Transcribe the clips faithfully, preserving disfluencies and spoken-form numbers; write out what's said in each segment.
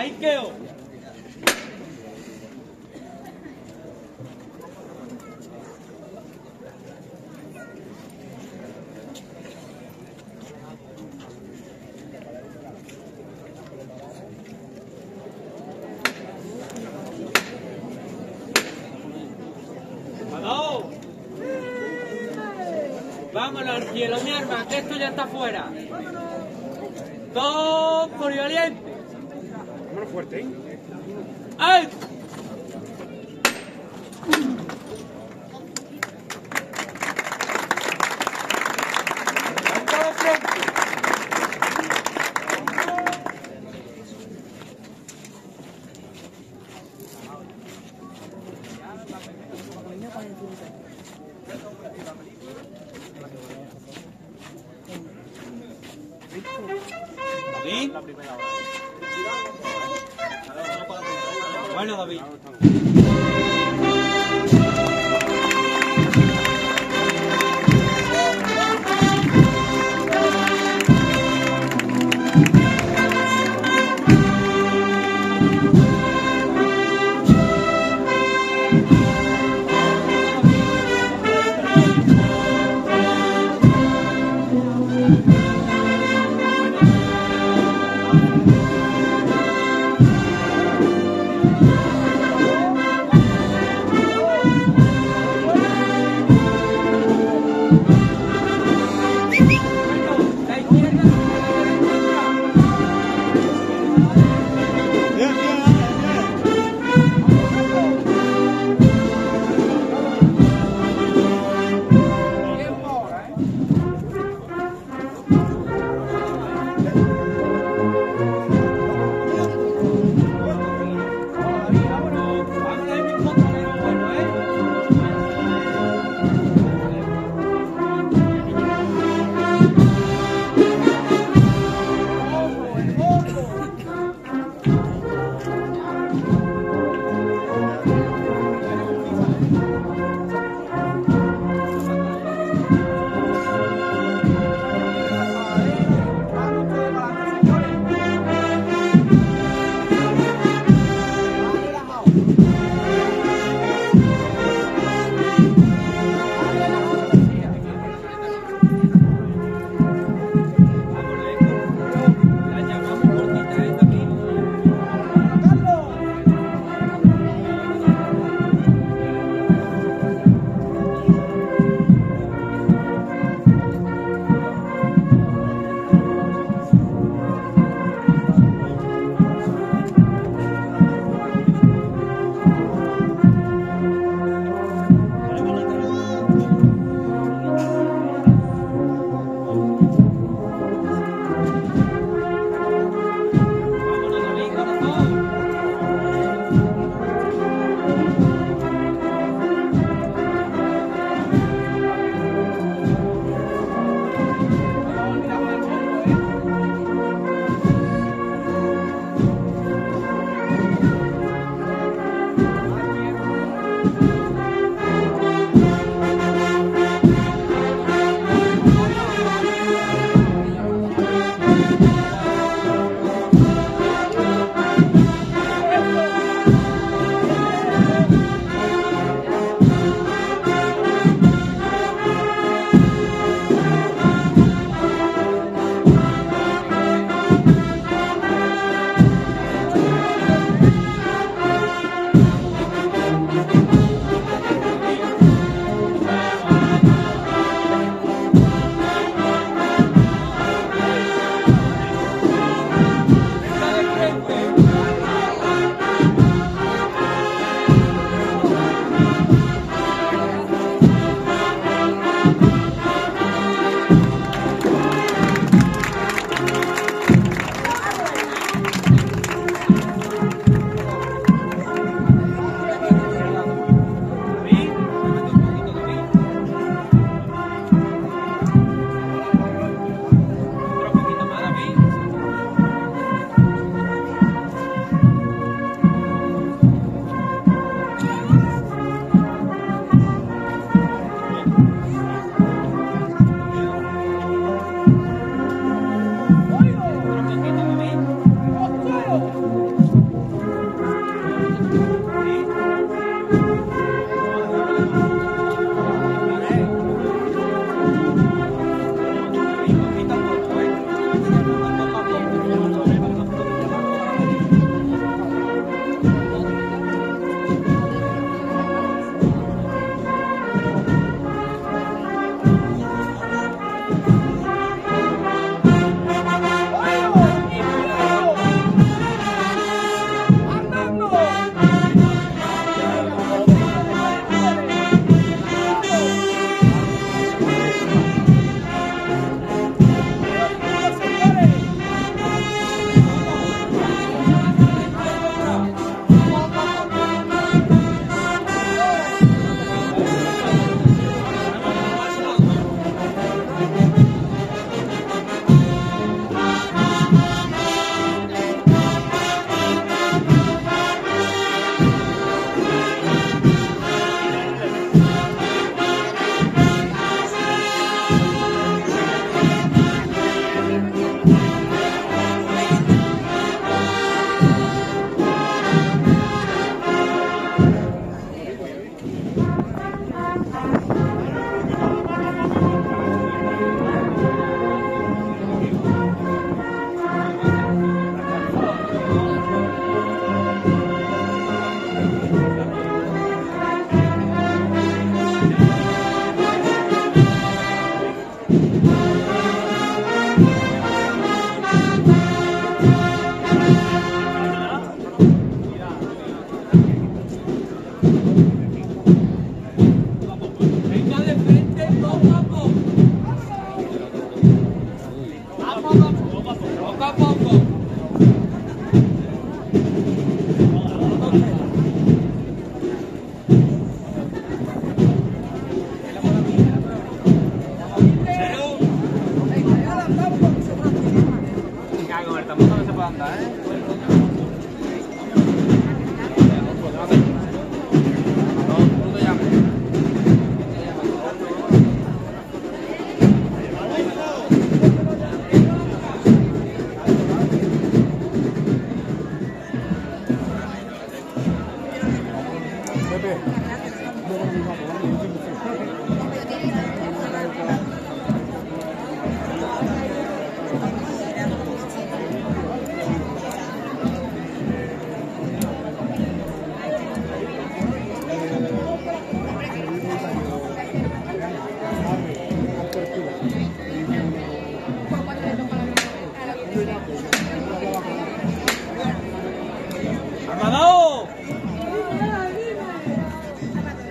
아이게요. Vámonos al cielo, mi arma, que esto ya está fuera. Dos por valiente. Vámonos fuerte, ¿eh? ¡Ay! David. Bueno, David.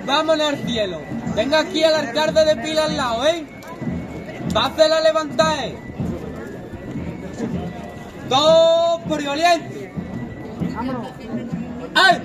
Vámonos al cielo. Venga aquí al alcalde de Pila al lado, ¿eh? Va a hacer la levantada, ¿eh? Dos por Oriente. Vámonos. ¡Ay!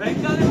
¡Venga de frente!